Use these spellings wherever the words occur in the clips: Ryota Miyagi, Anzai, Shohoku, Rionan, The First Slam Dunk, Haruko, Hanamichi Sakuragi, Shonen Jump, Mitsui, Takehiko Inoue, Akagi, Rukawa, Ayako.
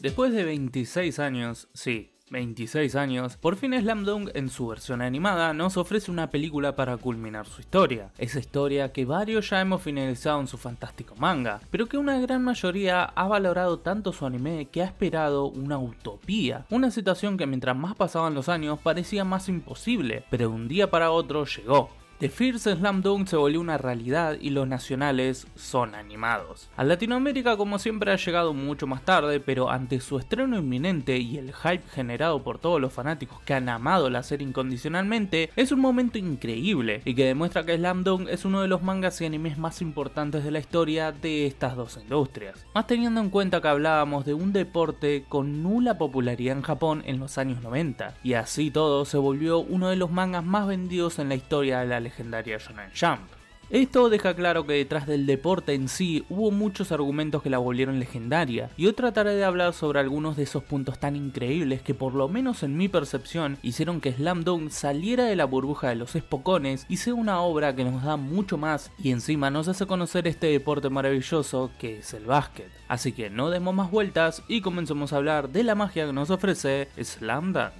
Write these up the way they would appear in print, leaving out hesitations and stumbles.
Después de 26 años, sí, 26 años, por fin Slam Dunk en su versión animada nos ofrece una película para culminar su historia. Esa historia que varios ya hemos finalizado en su fantástico manga, pero que una gran mayoría ha valorado tanto su anime que ha esperado una utopía. Una situación que mientras más pasaban los años parecía más imposible, pero de un día para otro llegó. The First Slam Dunk se volvió una realidad y los nacionales son animados. A Latinoamérica, como siempre, ha llegado mucho más tarde, pero ante su estreno inminente y el hype generado por todos los fanáticos que han amado la serie incondicionalmente, es un momento increíble y que demuestra que Slam Dunk es uno de los mangas y animes más importantes de la historia de estas dos industrias. Más teniendo en cuenta que hablábamos de un deporte con nula popularidad en Japón en los años 90, y así todo se volvió uno de los mangas más vendidos en la historia de la legendaria Shonen Jump. Esto deja claro que detrás del deporte en sí hubo muchos argumentos que la volvieron legendaria, y hoy trataré de hablar sobre algunos de esos puntos tan increíbles que, por lo menos en mi percepción, hicieron que Slam Dunk saliera de la burbuja de los espocones y sea una obra que nos da mucho más y encima nos hace conocer este deporte maravilloso que es el básquet. Así que no demos más vueltas y comencemos a hablar de la magia que nos ofrece Slam Dunk.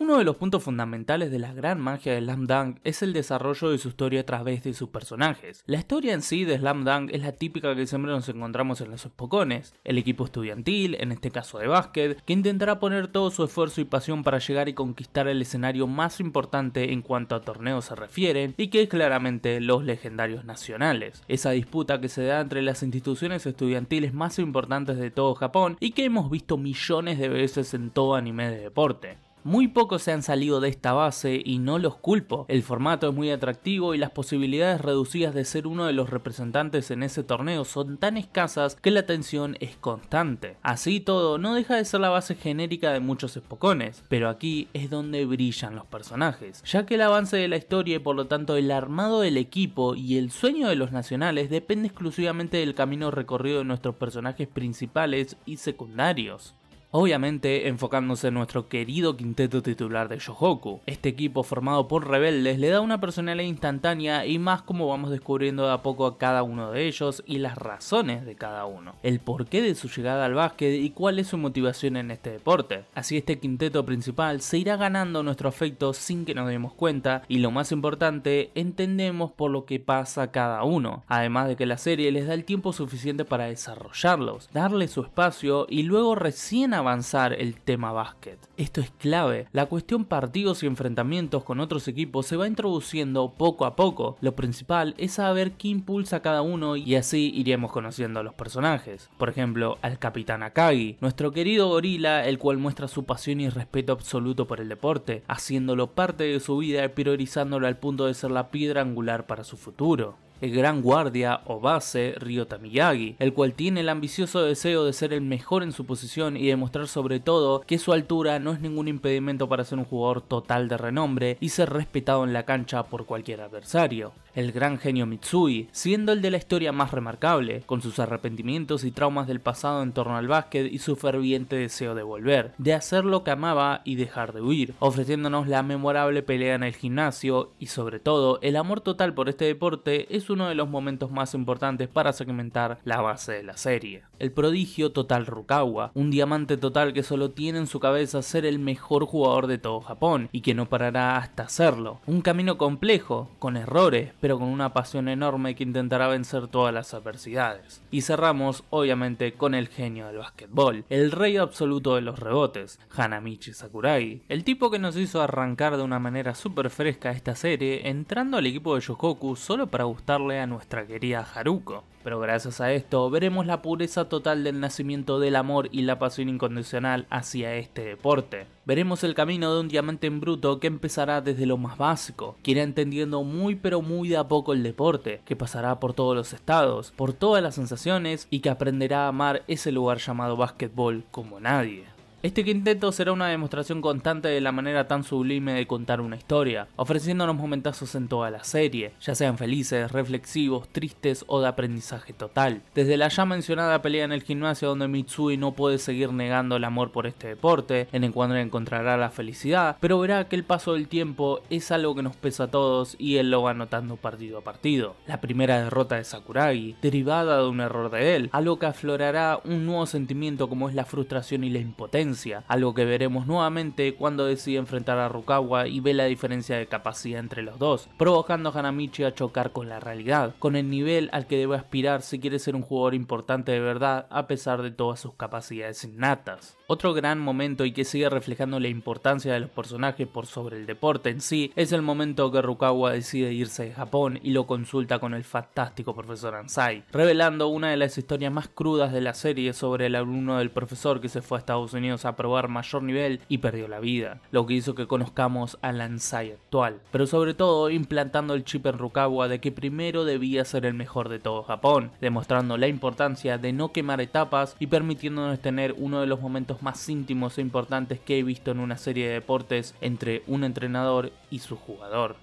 Uno de los puntos fundamentales de la gran magia de Slam Dunk es el desarrollo de su historia a través de sus personajes. La historia en sí de Slam Dunk es la típica que siempre nos encontramos en los espocones: el equipo estudiantil, en este caso de básquet, que intentará poner todo su esfuerzo y pasión para llegar y conquistar el escenario más importante en cuanto a torneos se refieren, y que es claramente los legendarios nacionales. Esa disputa que se da entre las instituciones estudiantiles más importantes de todo Japón y que hemos visto millones de veces en todo anime de deporte. Muy pocos se han salido de esta base y no los culpo, el formato es muy atractivo y las posibilidades reducidas de ser uno de los representantes en ese torneo son tan escasas que la tensión es constante. Así todo, no deja de ser la base genérica de muchos espocones, pero aquí es donde brillan los personajes, ya que el avance de la historia y por lo tanto el armado del equipo y el sueño de los nacionales depende exclusivamente del camino recorrido de nuestros personajes principales y secundarios. Obviamente enfocándose en nuestro querido quinteto titular de Shohoku. Este equipo formado por rebeldes le da una personalidad instantánea y más, como vamos descubriendo de a poco a cada uno de ellos y las razones de cada uno, el porqué de su llegada al básquet y cuál es su motivación en este deporte. Así este quinteto principal se irá ganando nuestro afecto sin que nos demos cuenta y, lo más importante, entendemos por lo que pasa cada uno, además de que la serie les da el tiempo suficiente para desarrollarlos, darle su espacio y luego recién avanzar el tema básquet. Esto es clave, la cuestión partidos y enfrentamientos con otros equipos se va introduciendo poco a poco, lo principal es saber qué impulsa a cada uno y así iremos conociendo a los personajes. Por ejemplo, al capitán Akagi, nuestro querido gorila, el cual muestra su pasión y respeto absoluto por el deporte, haciéndolo parte de su vida y priorizándolo al punto de ser la piedra angular para su futuro. El gran guardia o base Ryota Miyagi, el cual tiene el ambicioso deseo de ser el mejor en su posición y demostrar sobre todo que su altura no es ningún impedimento para ser un jugador total de renombre y ser respetado en la cancha por cualquier adversario. El gran genio Mitsui, siendo el de la historia más remarcable, con sus arrepentimientos y traumas del pasado en torno al básquet y su ferviente deseo de volver, de hacer lo que amaba y dejar de huir, ofreciéndonos la memorable pelea en el gimnasio y sobre todo el amor total por este deporte es uno de los momentos más importantes para segmentar la base de la serie. El prodigio total Rukawa, un diamante total que solo tiene en su cabeza ser el mejor jugador de todo Japón y que no parará hasta hacerlo. Un camino complejo, con errores, pero con una pasión enorme que intentará vencer todas las adversidades. Y cerramos obviamente con el genio del basquetbol, el rey absoluto de los rebotes, Hanamichi Sakuragi, el tipo que nos hizo arrancar de una manera súper fresca esta serie entrando al equipo de Shohoku solo para gustar a nuestra querida Haruko, pero gracias a esto veremos la pureza total del nacimiento del amor y la pasión incondicional hacia este deporte. Veremos el camino de un diamante en bruto que empezará desde lo más básico, que irá entendiendo muy pero muy de a poco el deporte, que pasará por todos los estados, por todas las sensaciones y que aprenderá a amar ese lugar llamado básquetbol como nadie. Este quinteto será una demostración constante de la manera tan sublime de contar una historia, ofreciéndonos momentazos en toda la serie, ya sean felices, reflexivos, tristes o de aprendizaje total. Desde la ya mencionada pelea en el gimnasio donde Mitsui no puede seguir negando el amor por este deporte, en el cual encontrará la felicidad, pero verá que el paso del tiempo es algo que nos pesa a todos y él lo va notando partido a partido. La primera derrota de Sakuragi, derivada de un error de él, algo que aflorará un nuevo sentimiento como es la frustración y la impotencia, algo que veremos nuevamente cuando decide enfrentar a Rukawa y ve la diferencia de capacidad entre los dos, provocando a Hanamichi a chocar con la realidad, con el nivel al que debe aspirar si quiere ser un jugador importante de verdad a pesar de todas sus capacidades innatas. Otro gran momento y que sigue reflejando la importancia de los personajes por sobre el deporte en sí, es el momento que Rukawa decide irse de Japón y lo consulta con el fantástico profesor Anzai, revelando una de las historias más crudas de la serie sobre el alumno del profesor que se fue a Estados Unidos a probar mayor nivel y perdió la vida, lo que hizo que conozcamos al Anzai actual, pero sobre todo implantando el chip en Rukawa de que primero debía ser el mejor de todo Japón, demostrando la importancia de no quemar etapas y permitiéndonos tener uno de los momentos más íntimos e importantes que he visto en una serie de deportes entre un entrenador y su jugador.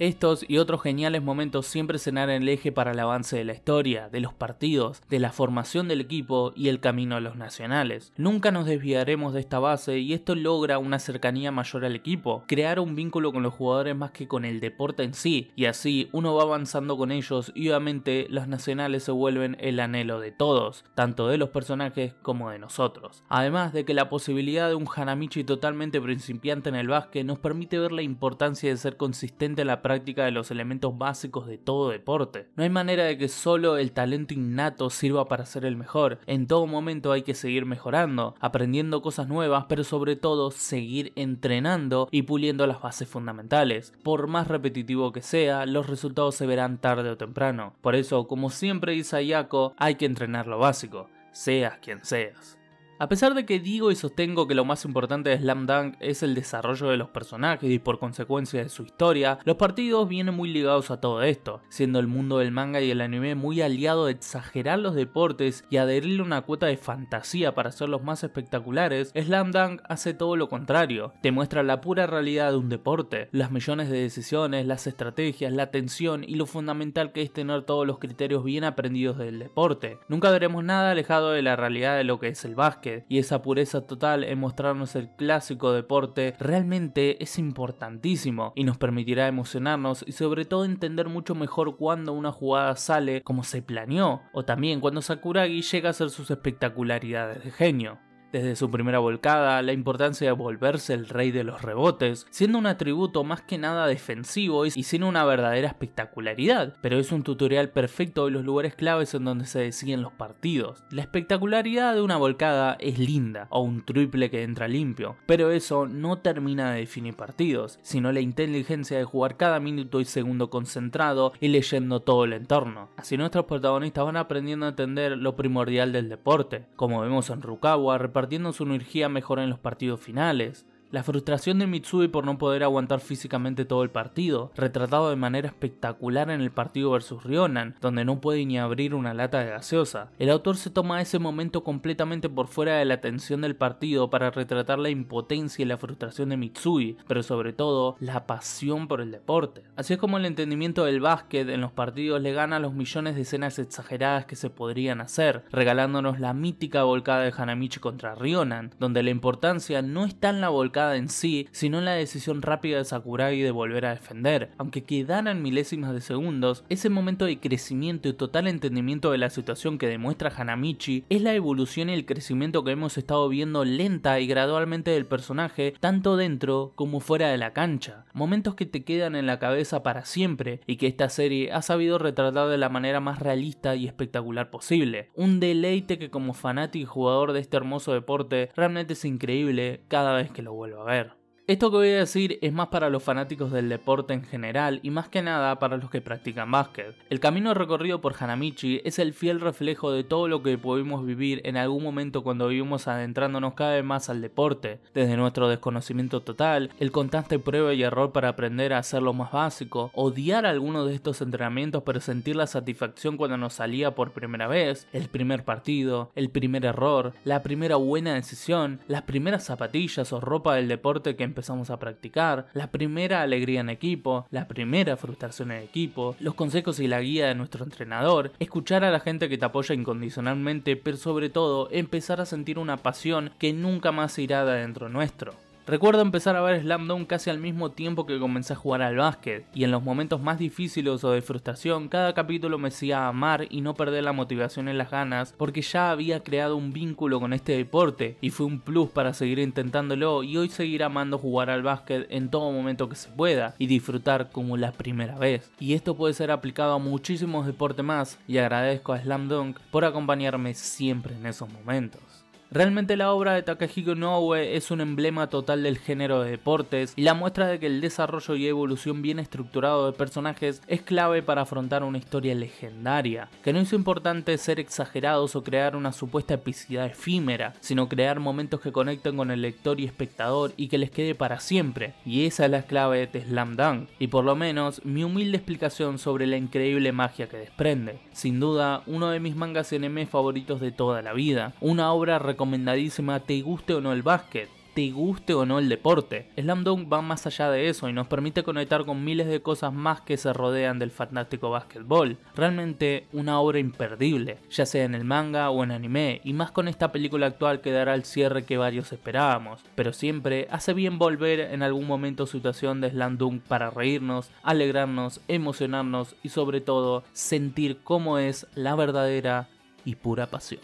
Estos y otros geniales momentos siempre serán el eje para el avance de la historia, de los partidos, de la formación del equipo y el camino a los nacionales. Nunca nos desviaremos de esta base y esto logra una cercanía mayor al equipo, crear un vínculo con los jugadores más que con el deporte en sí, y así uno va avanzando con ellos y obviamente los nacionales se vuelven el anhelo de todos, tanto de los personajes como de nosotros. Además de que la posibilidad de un Hanamichi totalmente principiante en el básquet nos permite ver la importancia de ser consistente en la práctica de los elementos básicos de todo deporte. No hay manera de que solo el talento innato sirva para ser el mejor, en todo momento hay que seguir mejorando, aprendiendo cosas nuevas, pero sobre todo seguir entrenando y puliendo las bases fundamentales. Por más repetitivo que sea, los resultados se verán tarde o temprano. Por eso, como siempre dice Ayako, hay que entrenar lo básico, seas quien seas. A pesar de que digo y sostengo que lo más importante de Slam Dunk es el desarrollo de los personajes y por consecuencia de su historia, los partidos vienen muy ligados a todo esto, siendo el mundo del manga y el anime muy aliado de exagerar los deportes y adherirle una cuota de fantasía para hacerlos más espectaculares. Slam Dunk hace todo lo contrario, te muestra la pura realidad de un deporte, las millones de decisiones, las estrategias, la tensión y lo fundamental que es tener todos los criterios bien aprendidos del deporte. Nunca veremos nada alejado de la realidad de lo que es el básquet, y esa pureza total en mostrarnos el clásico deporte realmente es importantísimo y nos permitirá emocionarnos y sobre todo entender mucho mejor cuando una jugada sale como se planeó o también cuando Sakuragi llega a hacer sus espectacularidades de genio. Desde su primera volcada, la importancia de volverse el rey de los rebotes, siendo un atributo más que nada defensivo y sin una verdadera espectacularidad, pero es un tutorial perfecto de los lugares claves en donde se deciden los partidos. La espectacularidad de una volcada es linda, o un triple que entra limpio, pero eso no termina de definir partidos, sino la inteligencia de jugar cada minuto y segundo concentrado y leyendo todo el entorno. Así nuestros protagonistas van aprendiendo a entender lo primordial del deporte, como vemos en Rukawa, partiendo su energía mejor en los partidos finales. La frustración de Mitsui por no poder aguantar físicamente todo el partido, retratado de manera espectacular en el partido versus Rionan, donde no puede ni abrir una lata de gaseosa. El autor se toma ese momento completamente por fuera de la tensión del partido para retratar la impotencia y la frustración de Mitsui, pero sobre todo, la pasión por el deporte. Así es como el entendimiento del básquet en los partidos le gana los millones de escenas exageradas que se podrían hacer, regalándonos la mítica volcada de Hanamichi contra Rionan, donde la importancia no está en la volcada en sí, sino en la decisión rápida de Sakuragi de volver a defender. Aunque quedaran milésimas de segundos, ese momento de crecimiento y total entendimiento de la situación que demuestra Hanamichi es la evolución y el crecimiento que hemos estado viendo lenta y gradualmente del personaje, tanto dentro como fuera de la cancha. Momentos que te quedan en la cabeza para siempre y que esta serie ha sabido retratar de la manera más realista y espectacular posible. Un deleite que como fanático y jugador de este hermoso deporte realmente es increíble cada vez que lo vuelvo a ver. Esto que voy a decir es más para los fanáticos del deporte en general y más que nada para los que practican básquet. El camino recorrido por Hanamichi es el fiel reflejo de todo lo que pudimos vivir en algún momento cuando vivimos adentrándonos cada vez más al deporte, desde nuestro desconocimiento total, el constante prueba y error para aprender a hacer lo más básico, odiar alguno de estos entrenamientos pero sentir la satisfacción cuando nos salía por primera vez, el primer partido, el primer error, la primera buena decisión, las primeras zapatillas o ropa del deporte que empezamos a practicar, la primera alegría en equipo, la primera frustración en equipo, los consejos y la guía de nuestro entrenador, escuchar a la gente que te apoya incondicionalmente, pero sobre todo empezar a sentir una pasión que nunca más se irá de adentro nuestro. Recuerdo empezar a ver Slam Dunk casi al mismo tiempo que comencé a jugar al básquet, y en los momentos más difíciles o de frustración, cada capítulo me hacía amar y no perder la motivación en las ganas, porque ya había creado un vínculo con este deporte, y fue un plus para seguir intentándolo, y hoy seguir amando jugar al básquet en todo momento que se pueda, y disfrutar como la primera vez. Y esto puede ser aplicado a muchísimos deportes más, y agradezco a Slam Dunk por acompañarme siempre en esos momentos. Realmente la obra de Takehiko Inoue es un emblema total del género de deportes y la muestra de que el desarrollo y evolución bien estructurado de personajes es clave para afrontar una historia legendaria, que no es importante ser exagerados o crear una supuesta epicidad efímera, sino crear momentos que conecten con el lector y espectador y que les quede para siempre, y esa es la clave de Slam Dunk, y por lo menos mi humilde explicación sobre la increíble magia que desprende. Sin duda, uno de mis mangas y anime favoritos de toda la vida, una obra recomendadísima, te guste o no el básquet, te guste o no el deporte. Slam Dunk va más allá de eso y nos permite conectar con miles de cosas más que se rodean del fantástico básquetbol. Realmente una obra imperdible, ya sea en el manga o en anime, y más con esta película actual que dará el cierre que varios esperábamos. Pero siempre hace bien volver en algún momento situación de Slam Dunk para reírnos, alegrarnos, emocionarnos y sobre todo sentir cómo es la verdadera y pura pasión.